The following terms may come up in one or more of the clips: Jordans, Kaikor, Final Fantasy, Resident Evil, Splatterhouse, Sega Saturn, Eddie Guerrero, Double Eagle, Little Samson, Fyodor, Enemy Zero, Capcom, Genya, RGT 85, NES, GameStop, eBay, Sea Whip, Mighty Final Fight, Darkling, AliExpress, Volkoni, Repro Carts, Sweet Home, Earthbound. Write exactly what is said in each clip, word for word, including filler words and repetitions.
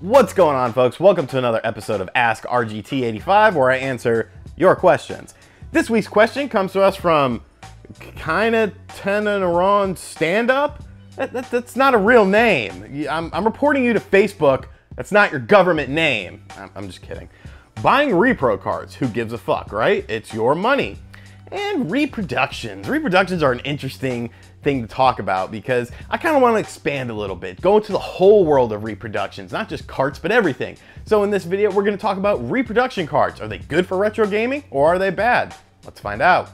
What's going on, folks? Welcome to another episode of Ask R G T eighty-five, where I answer your questions. This week's question comes to us from kinda tenaron stand-up. That, that, that's not a real name. I'm, I'm reporting you to Facebook. That's not your government name. I'm, I'm just kidding. Buying repro cards, who gives a fuck, right? It's your money. And reproductions. Reproductions are an interesting thing to talk about because I kind of want to expand a little bit, go into the whole world of reproductions, not just carts, but everything. So in this video, we're going to talk about reproduction carts. Are they good for retro gaming or are they bad? Let's find out.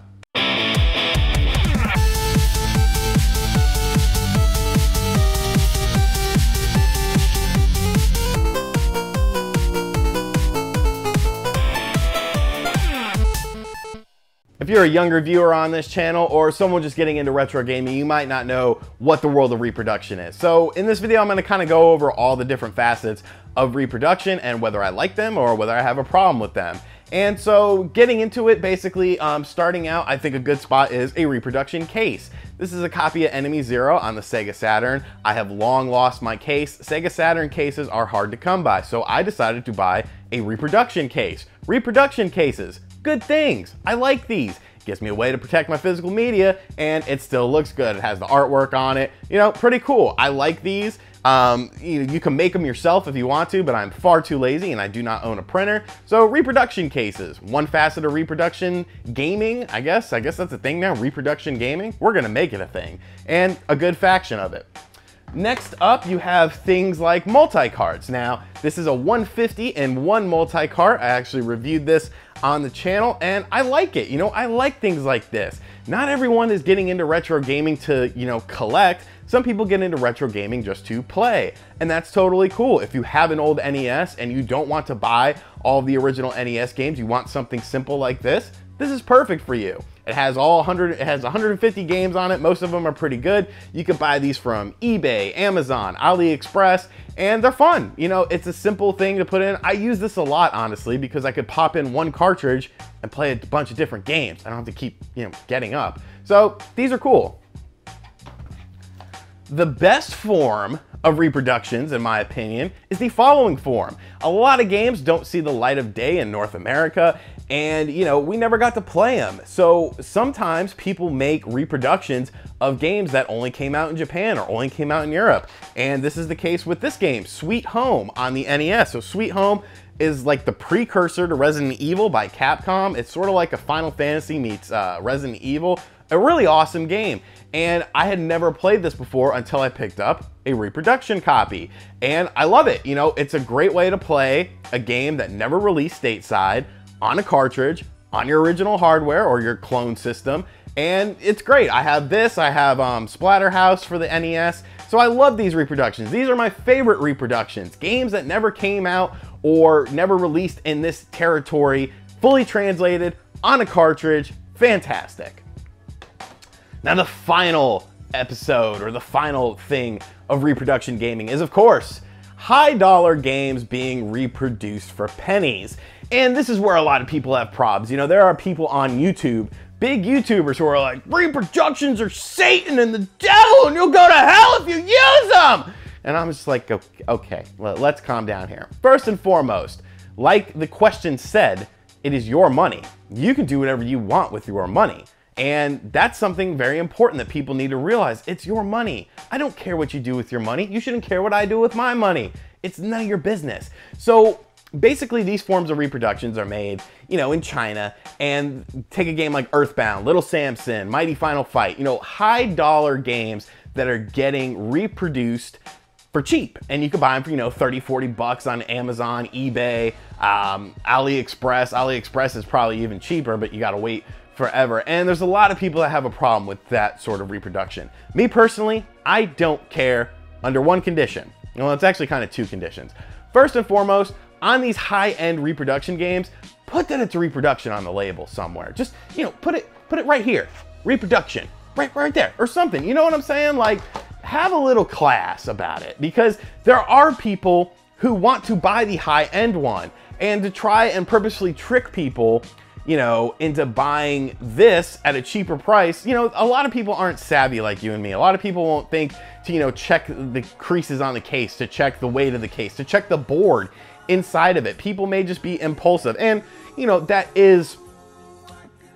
If you're a younger viewer on this channel or someone just getting into retro gaming, you might not know what the world of reproduction is. So in this video, I'm gonna kind of go over all the different facets of reproduction and whether I like them or whether I have a problem with them. And so getting into it, basically um, starting out, I think a good spot is a reproduction case. This is a copy of Enemy Zero on the Sega Saturn. I have long lost my case. Sega Saturn cases are hard to come by, so I decided to buy a reproduction case. Reproduction cases. Good things. I like these. Gives me a way to protect my physical media and it still looks good. It has the artwork on it. You know, pretty cool. I like these. Um, you, you can make them yourself if you want to, but I'm far too lazy and I do not own a printer. So reproduction cases, one facet of reproduction gaming, I guess. I guess that's a thing now, reproduction gaming. We're gonna make it a thing and a good faction of it. Next up, you have things like multi-carts. Now, this is a one fifty and one multi-cart. I actually reviewed this on the channel and I like it. You know, I like things like this. Not everyone is getting into retro gaming to, you know, collect. Some people get into retro gaming just to play, and that's totally cool. If you have an old N E S and you don't want to buy all the original N E S games, you want something simple like this, this is perfect for you. It has all one hundred, it has one hundred fifty games on it. Most of them are pretty good. You can buy these from eBay, Amazon, AliExpress, and they're fun. You know, it's a simple thing to put in. I use this a lot, honestly, because I could pop in one cartridge and play a bunch of different games. I don't have to keep, you know, getting up. So these are cool. The best form of reproductions, in my opinion, is the following form. A lot of games don't see the light of day in North America, and you know, we never got to play them. So sometimes people make reproductions of games that only came out in Japan or only came out in Europe. And this is the case with this game, Sweet Home on the N E S. So Sweet Home is like the precursor to Resident Evil by Capcom. It's sort of like a Final Fantasy meets uh, Resident Evil. A really awesome game, and I had never played this before until I picked up a reproduction copy, and I love it. You know, it's a great way to play a game that never released stateside on a cartridge on your original hardware or your clone system, and it's great. I have this, I have um, Splatterhouse for the N E S, so I love these reproductions. These are my favorite reproductions, games that never came out or never released in this territory, fully translated on a cartridge, fantastic. Now the final episode or the final thing of reproduction gaming is, of course, high dollar games being reproduced for pennies. And this is where a lot of people have problems. You know, there are people on YouTube, big YouTubers, who are like, reproductions are Satan and the devil and you'll go to hell if you use them. And I'm just like, okay, okay, let's calm down here. First and foremost, like the question said, it is your money. You can do whatever you want with your money. And that's something very important that people need to realize. It's your money. I don't care what you do with your money. You shouldn't care what I do with my money. It's none of your business. So basically these forms of reproductions are made, you know, in China, and take a game like Earthbound, Little Samson, Mighty Final Fight, you know, high dollar games that are getting reproduced for cheap. And you can buy them for, you know, thirty, forty bucks on Amazon, eBay, um, AliExpress. AliExpress is probably even cheaper, but you gotta wait forever. And there's a lot of people that have a problem with that sort of reproduction. Me personally, I don't care under one condition. Well, it's actually kind of two conditions. First and foremost, on these high-end reproduction games, put that it's a reproduction on the label somewhere. Just, you know, put it put it right here. Reproduction. Right right there or something. You know what I'm saying? Like, have a little class about it, because there are people who want to buy the high-end one, and to try and purposely trick people you know, into buying this at a cheaper price, you know, a lot of people aren't savvy like you and me. A lot of people won't think to, you know, check the creases on the case, to check the weight of the case, to check the board inside of it. People may just be impulsive. And, you know, that is,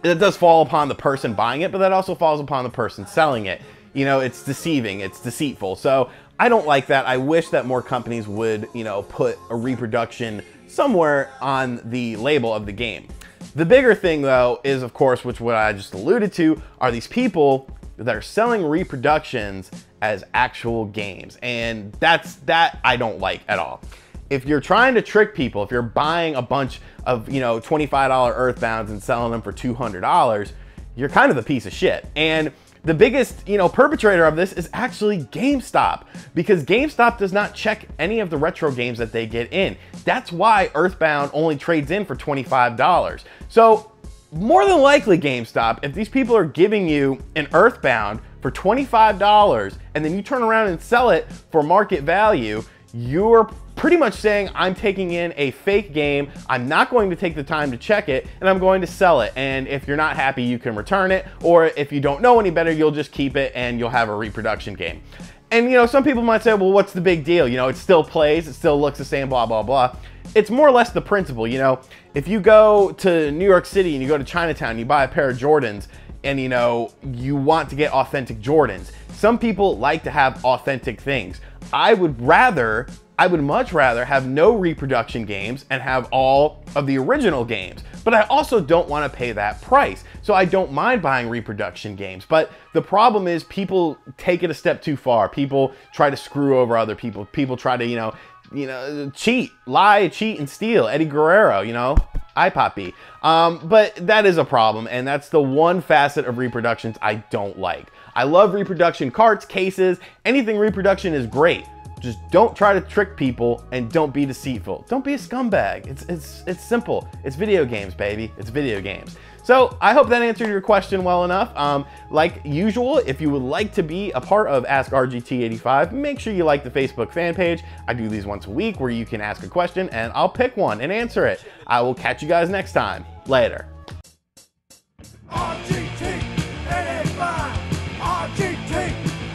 that does fall upon the person buying it, but that also falls upon the person selling it. You know, it's deceiving, it's deceitful. So I don't like that. I wish that more companies would, you know, put a reproduction somewhere on the label of the game. The bigger thing though is, of course, which what I just alluded to, are these people that are selling reproductions as actual games. And that's, that I don't like at all. If you're trying to trick people, if you're buying a bunch of, you know, twenty-five dollar Earthbounds and selling them for two hundred dollars, you're kind of a piece of shit. And the biggest, you know, perpetrator of this is actually GameStop, because GameStop does not check any of the retro games that they get in. That's why Earthbound only trades in for twenty-five dollars. So more than likely, GameStop, if these people are giving you an Earthbound for twenty-five dollars and then you turn around and sell it for market value, you're pretty much saying, I'm taking in a fake game, I'm not going to take the time to check it, and I'm going to sell it. And if you're not happy, you can return it, or if you don't know any better, you'll just keep it and you'll have a reproduction game. And, you know, some people might say, well, what's the big deal? You know, it still plays, it still looks the same, blah, blah, blah. It's more or less the principle. You know, if you go to New York City and you go to Chinatown and you buy a pair of Jordans, and, you know, you want to get authentic Jordans, some people like to have authentic things. I would rather, I would much rather have no reproduction games and have all of the original games, but I also don't want to pay that price. So I don't mind buying reproduction games, but the problem is people take it a step too far. People try to screw over other people. People try to, you know, you know, cheat, lie, cheat, and steal. Eddie Guerrero, you know, iPoppy. Um, but that is a problem, and that's the one facet of reproductions I don't like. I love reproduction carts, cases, anything reproduction is great. Just don't try to trick people and don't be deceitful. Don't be a scumbag. It's, it's, it's simple. It's video games, baby. It's video games. So I hope that answered your question well enough. Um, like usual, if you would like to be a part of Ask R G T eighty-five, make sure you like the Facebook fan page. I do these once a week where you can ask a question and I'll pick one and answer it. I will catch you guys next time. Later. R G T eighty-five. R G T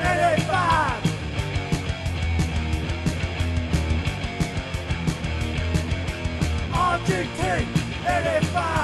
eighty-five. R G T eighty-five.